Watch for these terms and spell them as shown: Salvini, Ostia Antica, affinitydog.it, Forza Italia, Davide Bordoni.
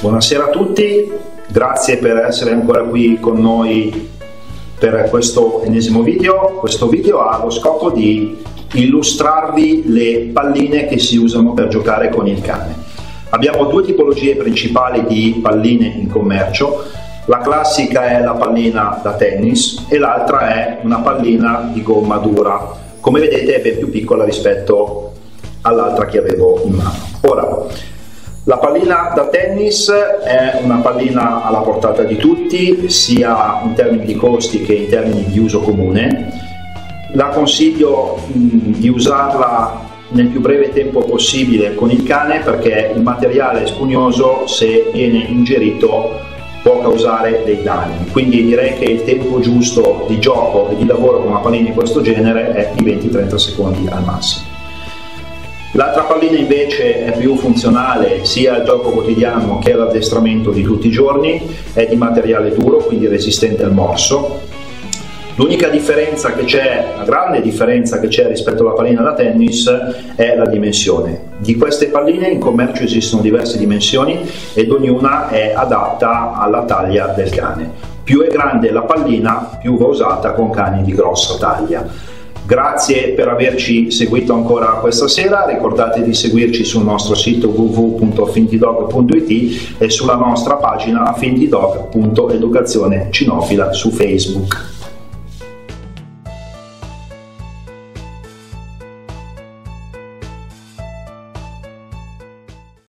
Buonasera a tutti, grazie per essere ancora qui con noi per questo ennesimo video. Questo video ha lo scopo di illustrarvi le palline che si usano per giocare con il cane. Abbiamo due tipologie principali di palline in commercio. La classica è la pallina da tennis e l'altra è una pallina di gomma dura. Come vedete è ben più piccola rispetto all'altra che avevo in mano. Ora, la pallina da tennis è una pallina alla portata di tutti, sia in termini di costi che in termini di uso comune. La consiglio di usarla nel più breve tempo possibile con il cane, perché il materiale spugnoso, se viene ingerito, può causare dei danni. Quindi direi che il tempo giusto di gioco e di lavoro con una pallina di questo genere è di 20-30 secondi al massimo. L'altra pallina invece è più funzionale sia al gioco quotidiano che all'addestramento di tutti i giorni, è di materiale duro, quindi resistente al morso. L'unica differenza che c'è, la grande differenza che c'è rispetto alla pallina da tennis è la dimensione. Di queste palline in commercio esistono diverse dimensioni ed ognuna è adatta alla taglia del cane. Più è grande la pallina, più va usata con cani di grossa taglia. Grazie per averci seguito ancora questa sera, ricordate di seguirci sul nostro sito www.affinitydog.it e sulla nostra pagina affinitydog.educazionecinofila su Facebook.